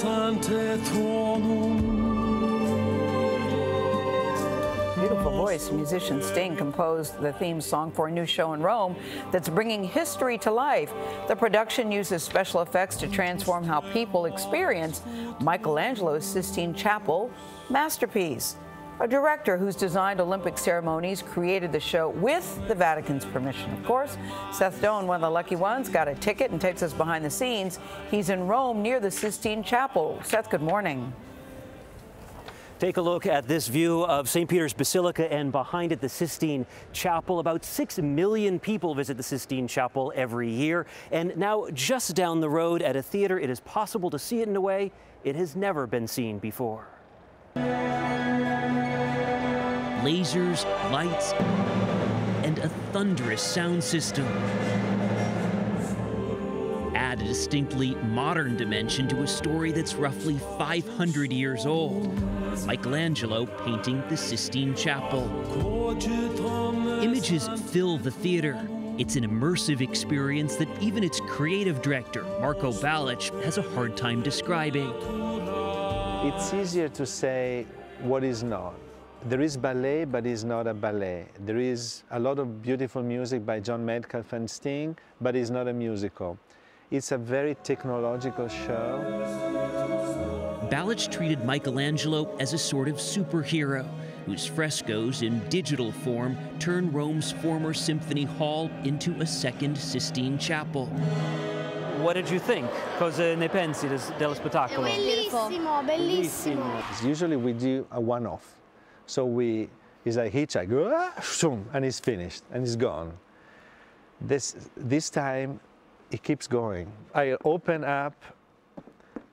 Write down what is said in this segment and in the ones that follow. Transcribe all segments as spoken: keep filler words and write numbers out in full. Beautiful voice. Musician Sting composed the theme song for a new show in Rome that's bringing history to life. The production uses special effects to transform how people experience Michelangelo's Sistine Chapel masterpiece. A director who's designed Olympic ceremonies created the show with the Vatican's permission, of course. Seth Doane, one of the lucky ones, got a ticket and takes us behind the scenes. He's in Rome near the Sistine Chapel. Seth, good morning. Take a look at this view of Saint Peter's Basilica and behind it the Sistine Chapel. About six million people visit the Sistine Chapel every year. And now just down the road at a theater, it is possible to see it in a way it has never been seen before. Lasers, lights, and a thunderous sound system add a distinctly modern dimension to a story that's roughly five hundred years old. Michelangelo painting the Sistine Chapel. Images fill the theater. It's an immersive experience that even its creative director, Marco Balich, has a hard time describing. It's easier to say what is not. There is ballet, but it's not a ballet. There is a lot of beautiful music by John Medcalf and Sting, but it's not a musical. It's a very technological show. Balich treated Michelangelo as a sort of superhero, whose frescoes in digital form turn Rome's former Symphony Hall into a second Sistine Chapel. What did you think? Cosa ne pensi dello spettacolo? Bellissimo, bellissimo. Usually we do a one-off. So we, it's like hitchhike, and it's finished, and it's gone. This, this time, it keeps going. I open up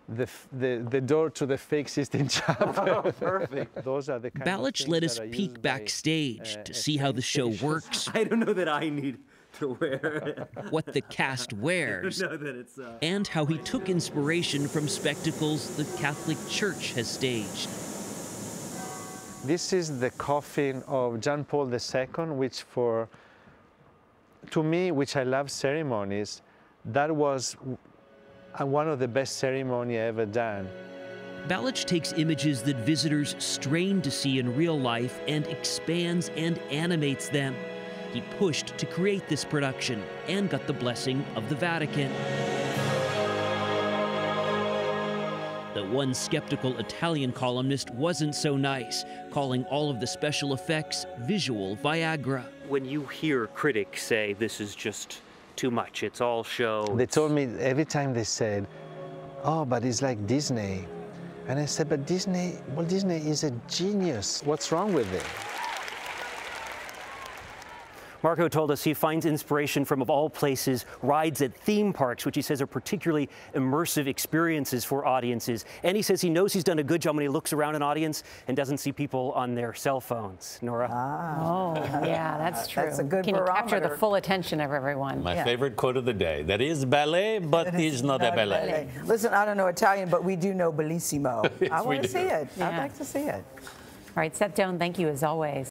the, the, the door to the fake Sistine Chapel. Oh, perfect. Those are the kind Balich let us peek backstage uh, to see how the show works. I don't know that I need to wear it. What the cast wears, I don't know that it's, uh, and how he took inspiration from spectacles the Catholic Church has staged. This is the coffin of John Paul the Second, which for, to me, which I love ceremonies, that was one of the best ceremonies I ever done. Balich takes images that visitors strain to see in real life and expands and animates them. He pushed to create this production and got the blessing of the Vatican. The one skeptical Italian columnist wasn't so nice, calling all of the special effects visual Viagra. When you hear critics say this is just too much, it's all show. They told me every time they said, oh, but it's like Disney. And I said, but Disney, well, Disney is a genius. What's wrong with it? Marco told us he finds inspiration from, of all places, rides at theme parks, which he says are particularly immersive experiences for audiences. And he says he knows he's done a good job when he looks around an audience and doesn't see people on their cell phones. Nora? Oh, yeah, that's true. That's a good Can barometer. Can you capture the full attention of everyone? My yeah. favorite quote of the day. That is ballet, but is not, not a ballet. ballet. Listen, I don't know Italian, but we do know bellissimo. Yes, I want to see it. Yeah. I'd like to see it. All right, Seth Doane, thank you as always.